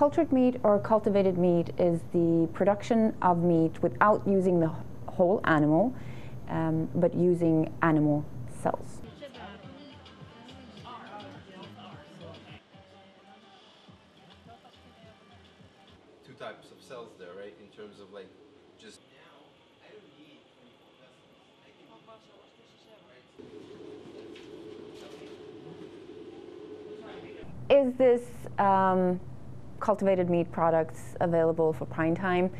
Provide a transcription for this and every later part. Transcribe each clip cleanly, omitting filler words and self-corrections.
cultured meat or cultivated meat is the production of meat without using the whole animal, but using animal cells. Two types of cells there, right? In terms of like just... Is this cultivated meat products available for prime time?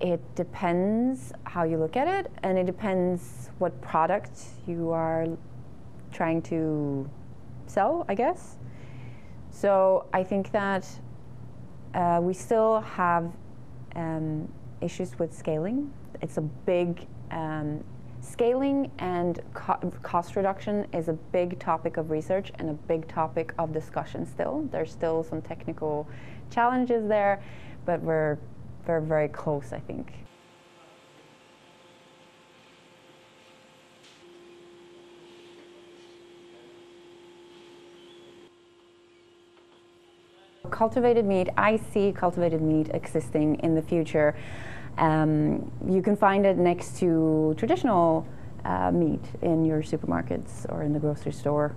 It depends how you look at it, and it depends what product you are trying to sell, I guess. So I think that we still have issues with scaling. It's a big, scaling and cost reduction is a big topic of research and a big topic of discussion still. There's still some technical challenges there, but we're very close, I think. Cultivated meat, I see cultivated meat existing in the future. You can find it next to traditional meat in your supermarkets or in the grocery store.